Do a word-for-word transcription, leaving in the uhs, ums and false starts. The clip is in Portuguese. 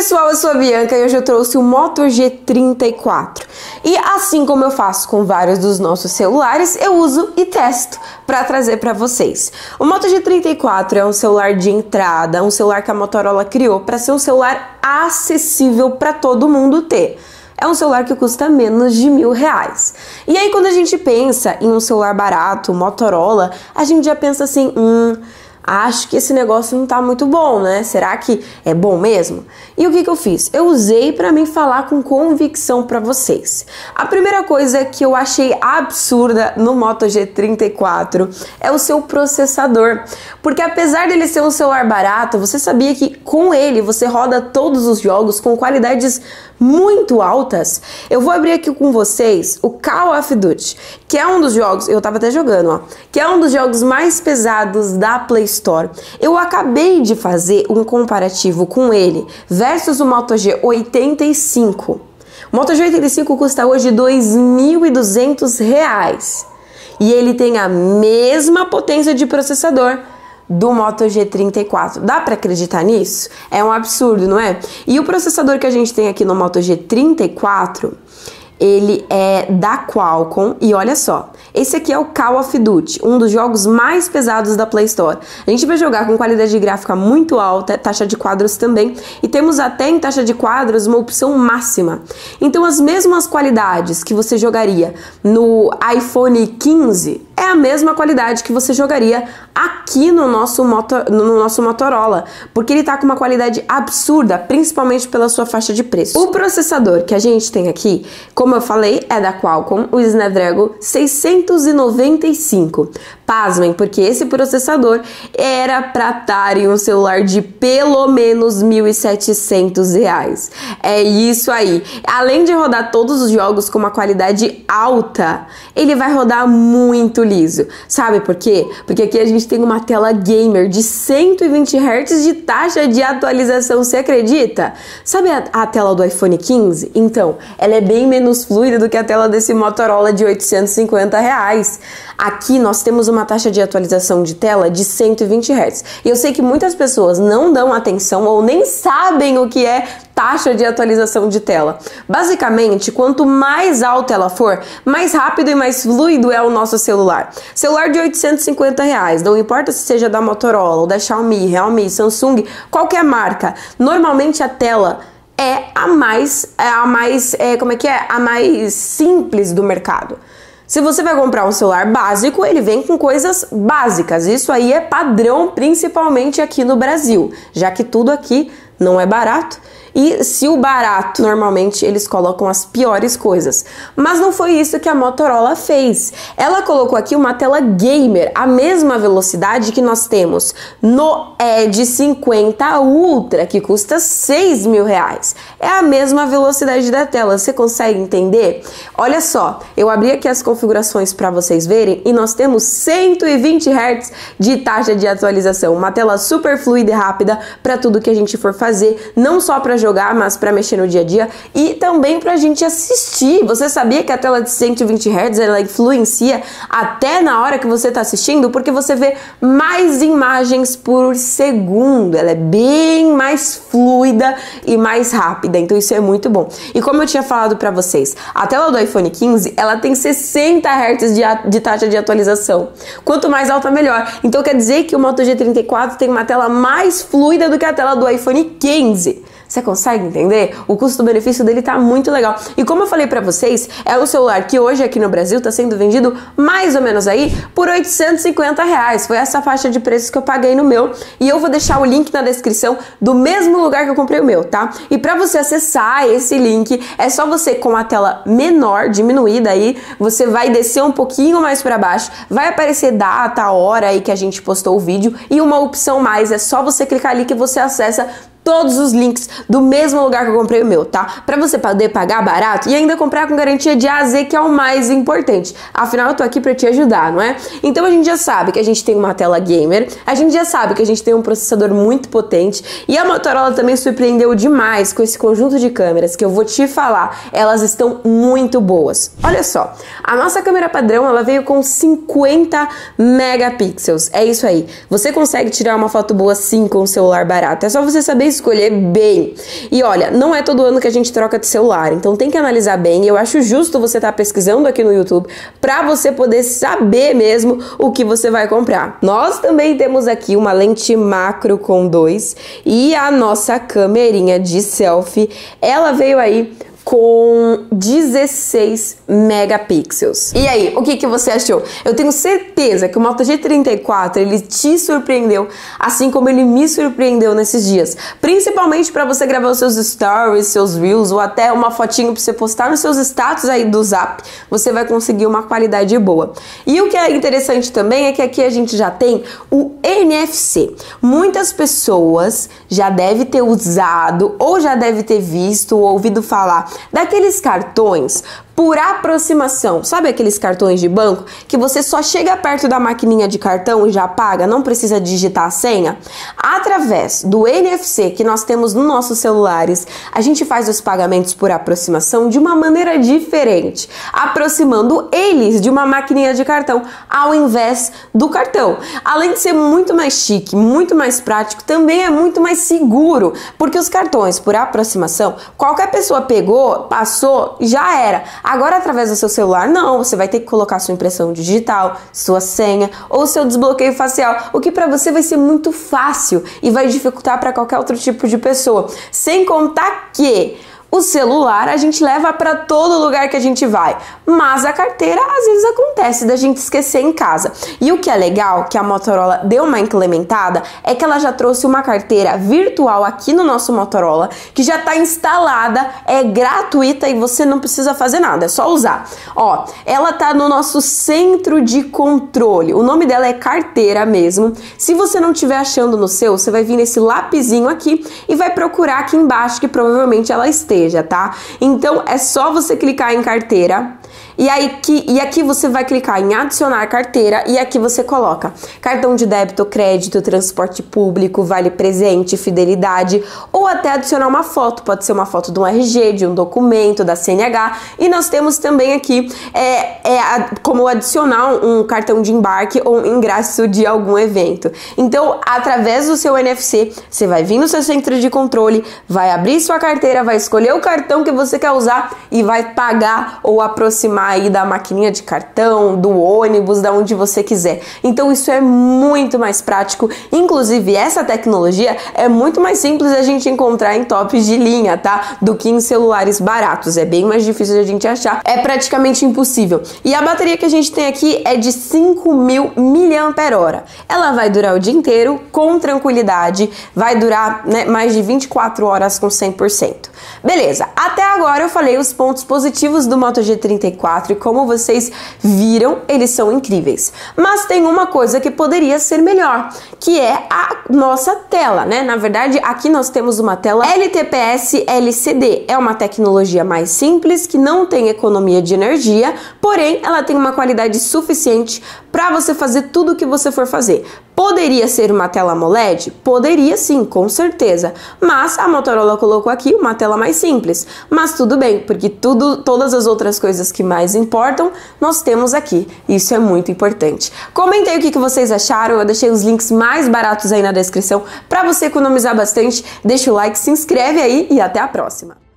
pessoal, eu sou a Bianca e hoje eu trouxe o Moto G trinta e quatro. E assim como eu faço com vários dos nossos celulares, eu uso e testo para trazer para vocês. O Moto G trinta e quatro é um celular de entrada, um celular que a Motorola criou para ser um celular acessível para todo mundo ter. É um celular que custa menos de mil reais. E aí quando a gente pensa em um celular barato, Motorola, a gente já pensa assim, hum... acho que esse negócio não tá muito bom, né? Será que é bom mesmo? E o que que eu fiz? Eu usei pra mim falar com convicção pra vocês. A primeira coisa que eu achei absurda no Moto G trinta e quatro é o seu processador. Porque apesar dele ser um celular barato, você sabia que com ele você roda todos os jogos com qualidades muito altas? Eu vou abrir aqui com vocês o Call of Duty, que é um dos jogos, eu tava até jogando, ó, que é um dos jogos mais pesados da Play Store. Eu acabei de fazer um comparativo com ele versus o Moto G oitenta e cinco. O Moto G oitenta e cinco custa hoje dois mil e duzentos reais e ele tem a mesma potência de processador do Moto G trinta e quatro. Dá pra acreditar nisso? É um absurdo, não é? E o processador que a gente tem aqui no Moto G trinta e quatro, ele é da Qualcomm. E olha só, esse aqui é o Call of Duty, um dos jogos mais pesados da Play Store. A gente vai jogar com qualidade gráfica muito alta, taxa de quadros também, e temos até em taxa de quadros uma opção máxima. Então as mesmas qualidades que você jogaria no iPhone quinze é a mesma qualidade que você jogaria aqui no nosso, moto, no nosso Motorola, porque ele tá com uma qualidade absurda, principalmente pela sua faixa de preço. O processador que a gente tem aqui, como eu falei, é da Qualcomm, o Snapdragon seiscentos e noventa e cinco. Pasmem, porque esse processador era pra estar em um celular de pelo menos mil e setecentos reais. É isso aí. Além de rodar todos os jogos com uma qualidade alta, ele vai rodar muito liso. Sabe por quê? Porque aqui a gente tem uma tela gamer de cento e vinte hertz de taxa de atualização, você acredita? Sabe a, a tela do iPhone quinze? Então, ela é bem menos fluida do que a tela desse Motorola de oitocentos e cinquenta reais. Aqui nós temos uma taxa de atualização de tela de cento e vinte hertz. E eu sei que muitas pessoas não dão atenção ou nem sabem o que é taxa de atualização de tela. Basicamente, quanto mais alta ela for, mais rápido e mais fluido é o nosso celular. Celular de oitocentos e cinquenta reais, não importa se seja da Motorola, ou da Xiaomi, Realme, Samsung, qualquer marca. Normalmente a tela é a mais, é a mais, é, como é que é? A mais simples do mercado. Se você vai comprar um celular básico, ele vem com coisas básicas. Isso aí é padrão, principalmente aqui no Brasil, já que tudo aqui não é barato. E se o barato, normalmente eles colocam as piores coisas. Mas não foi isso que a Motorola fez. Ela colocou aqui uma tela gamer, a mesma velocidade que nós temos no Edge cinquenta Ultra, que custa seis mil reais. É a mesma velocidade da tela, você consegue entender? Olha só, eu abri aqui as configurações para vocês verem e nós temos cento e vinte hertz de taxa de atualização. Uma tela super fluida e rápida para tudo que a gente for fazer, não só para jogar, mas para mexer no dia a dia e também pra gente assistir. Você sabia que a tela de cento e vinte hertz ela influencia até na hora que você tá assistindo? Porque você vê mais imagens por segundo, ela é bem mais fluida e mais rápida, então isso é muito bom. E como eu tinha falado pra vocês, a tela do iPhone quinze, ela tem sessenta hertz de, de taxa de atualização. Quanto mais alta, melhor. Então quer dizer que o Moto G trinta e quatro tem uma tela mais fluida do que a tela do iPhone quinze. Você consegue entender? O custo-benefício dele tá muito legal. E como eu falei pra vocês, é um celular que hoje aqui no Brasil tá sendo vendido mais ou menos aí por oitocentos e cinquenta reais. Foi essa faixa de preço que eu paguei no meu. E eu vou deixar o link na descrição do mesmo lugar que eu comprei o meu, tá? E pra você acessar esse link, é só você com a tela menor, diminuída aí, você vai descer um pouquinho mais pra baixo, vai aparecer data, a hora aí que a gente postou o vídeo e uma opção mais. É só você clicar ali que você acessa todos os links do mesmo lugar que eu comprei o meu, tá? Pra você poder pagar barato e ainda comprar com garantia de A a Z, que é o mais importante. Afinal, eu tô aqui pra te ajudar, não é? Então a gente já sabe que a gente tem uma tela gamer, a gente já sabe que a gente tem um processador muito potente e a Motorola também surpreendeu demais com esse conjunto de câmeras que eu vou te falar. Elas estão muito boas. Olha só, a nossa câmera padrão, ela veio com cinquenta megapixels. É isso aí. Você consegue tirar uma foto boa sim com um celular barato. É só você saber escolher bem. E olha, não é todo ano que a gente troca de celular, então tem que analisar bem. Eu acho justo você estar pesquisando aqui no YouTube para você poder saber mesmo o que você vai comprar. Nós também temos aqui uma lente macro com dois e a nossa camerinha de selfie, ela veio aí com dezesseis megapixels. E aí, o que que você achou? Eu tenho certeza que o Moto G trinta e quatro, ele te surpreendeu, assim como ele me surpreendeu nesses dias. Principalmente para você gravar os seus stories, seus reels, ou até uma fotinho para você postar nos seus status aí do Zap, você vai conseguir uma qualidade boa. E o que é interessante também é que aqui a gente já tem o N F C. Muitas pessoas já devem ter usado, ou já devem ter visto, ou ouvido falar daqueles cartões por aproximação, sabe aqueles cartões de banco que você só chega perto da maquininha de cartão e já paga, não precisa digitar a senha? Através do N F C que nós temos nos nossos celulares, a gente faz os pagamentos por aproximação de uma maneira diferente, aproximando eles de uma maquininha de cartão ao invés do cartão. Além de ser muito mais chique, muito mais prático, também é muito mais seguro, porque os cartões por aproximação, qualquer pessoa pegou, passou, já era. Agora, através do seu celular, não. Você vai ter que colocar sua impressão digital, sua senha ou seu desbloqueio facial, o que para você vai ser muito fácil e vai dificultar para qualquer outro tipo de pessoa. Sem contar que o celular a gente leva para todo lugar que a gente vai, mas a carteira às vezes acontece da gente esquecer em casa. E o que é legal, que a Motorola deu uma implementada, é que ela já trouxe uma carteira virtual aqui no nosso Motorola, que já está instalada, é gratuita e você não precisa fazer nada, é só usar. Ó, ela tá no nosso centro de controle, o nome dela é carteira mesmo. Se você não estiver achando no seu, você vai vir nesse lapisinho aqui e vai procurar aqui embaixo, que provavelmente ela esteja, tá? Então é só você clicar em carteira e aí que e aqui você vai clicar em adicionar carteira e aqui você coloca cartão de débito, crédito, transporte público, vale presente, fidelidade, ou até adicionar uma foto, pode ser uma foto de um R G, de um documento, da C N H. E nós temos também aqui é, é a, como adicionar um cartão de embarque ou um ingresso de algum evento. Então, através do seu N F C, você vai vir no seu centro de controle, vai abrir sua carteira, vai escolher o cartão que você quer usar e vai pagar ou aproximar aí da maquininha de cartão, do ônibus, da onde você quiser. Então isso é muito mais prático. Inclusive essa tecnologia é muito mais simples a gente encontrar em tops de linha, tá? Do que em celulares baratos. É bem mais difícil de a gente achar. É praticamente impossível. E a bateria que a gente tem aqui é de cinco mil miliampères-hora. Ela vai durar o dia inteiro com tranquilidade. Vai durar, né, mais de vinte e quatro horas com cem por cento. Beleza, até agora eu falei os pontos positivos do Moto G trinta e quatro e como vocês viram, eles são incríveis. Mas tem uma coisa que poderia ser melhor, que é a nossa tela, né? Na verdade, aqui nós temos uma tela L T P S L C D. É uma tecnologia mais simples, que não tem economia de energia, porém ela tem uma qualidade suficiente para você fazer tudo o que você for fazer. Poderia ser uma tela AMOLED? Poderia sim, com certeza. Mas a Motorola colocou aqui uma tela mais simples. Mas tudo bem, porque tudo, todas as outras coisas que mais importam, nós temos aqui. Isso é muito importante. Comentei o que, que vocês acharam. Eu deixei os links mais baratos aí na descrição para você economizar bastante. Deixa o like, se inscreve aí e até a próxima.